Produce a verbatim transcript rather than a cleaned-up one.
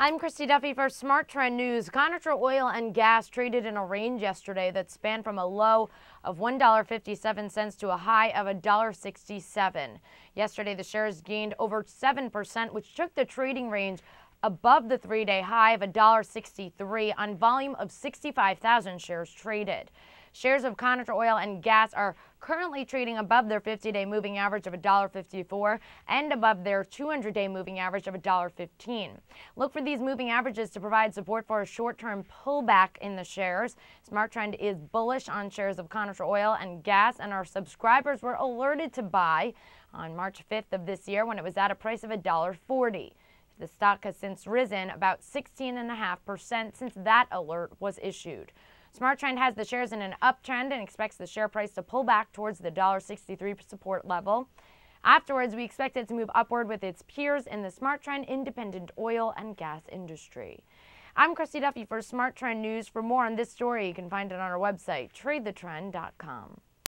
I'm Christy Duffy for Smart Trend News. Connacher Oil and Gas traded in a range yesterday that spanned from a low of one dollar fifty-seven to a high of one dollar sixty-seven. Yesterday, the shares gained over seven percent, which took the trading range above the three-day high of one dollar sixty-three on volume of sixty-five thousand shares traded. Shares of Connacher Oil and Gas are currently trading above their fifty-day moving average of one dollar fifty-four and above their two hundred day moving average of one dollar fifteen. Look for these moving averages to provide support for a short-term pullback in the shares. SmartTrend is bullish on shares of Connacher Oil and Gas, and our subscribers were alerted to buy on March fifth of this year when it was at a price of one dollar forty. The stock has since risen about sixteen point five percent since that alert was issued. SmartTrend has the shares in an uptrend and expects the share price to pull back towards the one dollar sixty-three support level. Afterwards, we expect it to move upward with its peers in the SmartTrend independent oil and gas industry. I'm Christy Duffy for SmartTrend News. For more on this story, you can find it on our website, trade the trend dot com.